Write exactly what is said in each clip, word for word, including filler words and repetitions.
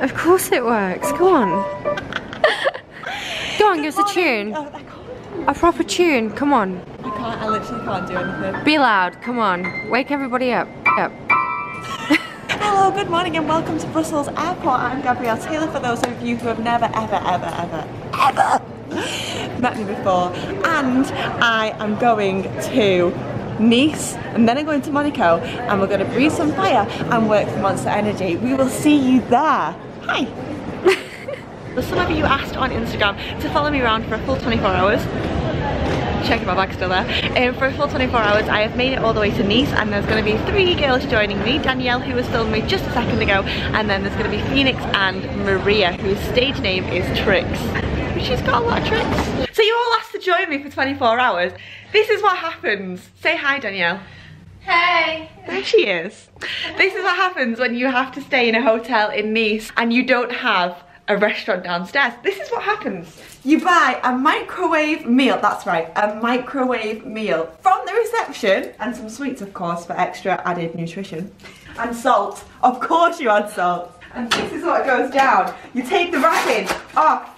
Of course it works. Go on. Go on, give us a tune. Oh, I can't. A proper tune. Come on. I can't. I literally can't do anything. Be loud. Come on. Wake everybody up. Up. Hello, good morning, and welcome to Brussels Airport. I'm Gabrielle Taylor. For those of you who have never, ever, ever, ever, ever met me before, and I am going to Nice, and then I'm going to Monaco, and we're going to breathe some fire and work for Monster Energy. We will see you there. Hi. Some of you asked on Instagram to follow me around for a full twenty-four hours. Check if my bag's still there. Um, for a full twenty-four hours, I have made it all the way to Nice, and there's going to be three girls joining me. Danielle, who was filming me just a second ago, and then there's going to be Phoenix and Maria, whose stage name is Trix. She's got a lot of tricks. So you all asked to join me for twenty-four hours. This is what happens. Say hi, Danielle. Hey. There she is. This is what happens when you have to stay in a hotel in Nice and you don't have a restaurant downstairs. This is what happens. You buy a microwave meal, that's right, a microwave meal from the reception, and some sweets, of course, for extra added nutrition. And salt, of course you add salt. And this is what goes down. You take the wrapping off.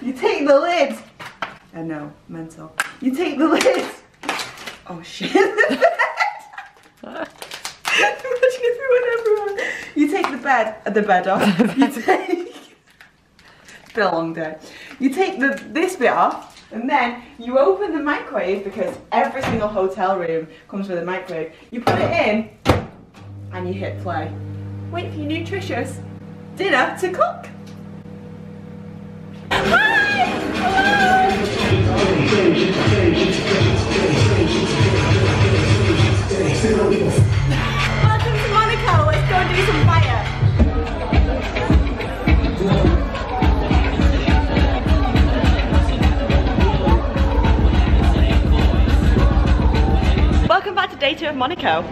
You take the lid. I know, mental. You take the lid. Oh shit! You take the bed, the bed off. You take. It's been a long day. You take the this bit off, and then you open the microwave, because every single hotel room comes with a microwave. You put it in, and you hit play. Wait for your nutritious dinner to cook. Welcome to Monaco, let's go and do some fire. Welcome back to day two of Monaco.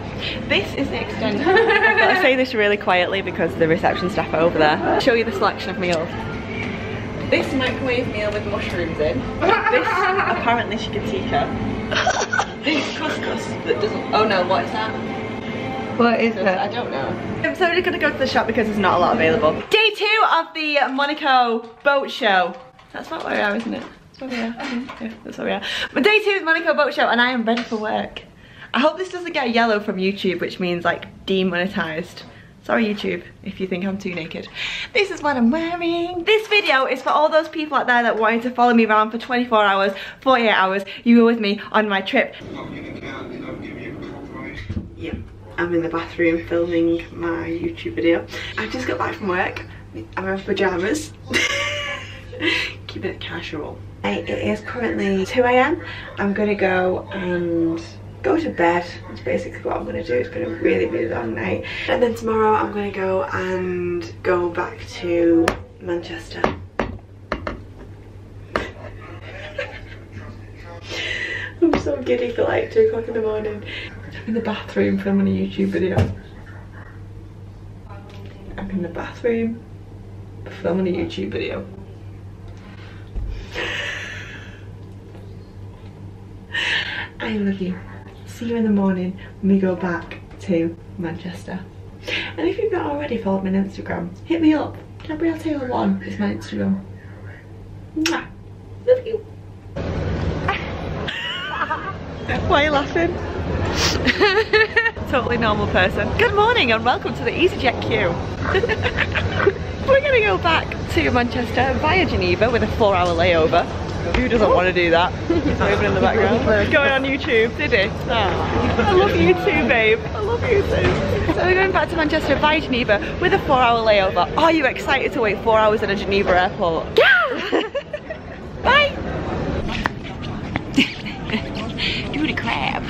This is the extent. I've got to say this really quietly because the reception staff are over there. I'll show you the selection of meals. This microwave meal with mushrooms in. This apparently shikatika. This couscous that doesn't. Oh no, what is that? What is it? I don't know. So we're gonna go to the shop because there's not a lot available. Day two of the Monaco boat show. That's not where we are, isn't it? That's where we are. Yeah, that's where we are. But day two is Monaco boat show, and I am ready for work. I hope this doesn't get a yellow from YouTube, which means like demonetized. Sorry YouTube, if you think I'm too naked. This is what I'm wearing. This video is for all those people out there that wanted to follow me around for twenty-four hours, forty-eight hours. You were with me on my trip. Yeah, I'm in the bathroom filming my YouTube video. I've just got back from work. I'm in pajamas. Keep it casual. It is currently two A M I'm gonna go and go to bed. That's basically what I'm going to do. It's been a really, really long night. And then tomorrow I'm going to go and go back to Manchester. I'm so giddy for like two o'clock in the morning. I'm in the bathroom filming a YouTube video. I'm in the bathroom filming a YouTube video. I love you. See you in the morning when we go back to Manchester. And if you've not already followed me on Instagram, hit me up. Gabrielle Taylor one is my Instagram. Mwah. Love you. Why are you laughing? Totally normal person. Good morning and welcome to the EasyJet queue. We're gonna go back to Manchester via Geneva with a four-hour layover. Who doesn't want to do that? He's moving in the background. Going on YouTube, did he? Oh. I love you too, babe. I love you too. So we're going back to Manchester via Geneva with a four-hour layover. Are you excited to wait four hours at a Geneva airport? Yeah! Bye! Do the crab.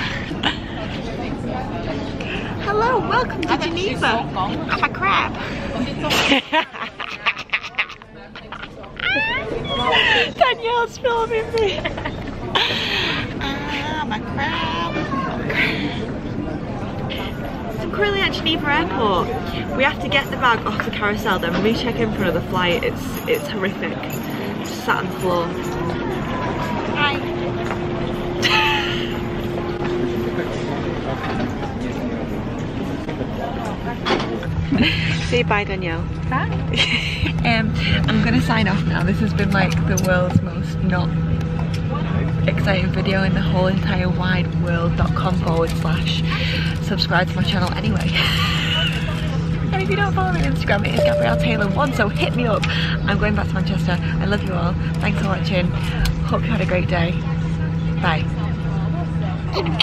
Hello, welcome to Geneva. I'm a crab. Danielle's filming me. I'm a crab. Some currently at Geneva Airport. We have to get the bag off the carousel, then recheck in for another flight. It's it's horrific. Just sat on the floor. Hi. Say bye, Danielle. Bye. um, I'm gonna sign off now. This has been like the world's most not exciting video in the whole entire wide world.com forward slash subscribe to my channel anyway. And if you don't follow me on Instagram, it is Gabrielle Taylor one, so hit me up. I'm going back to Manchester. I love you all. Thanks for watching. Hope you had a great day. Bye.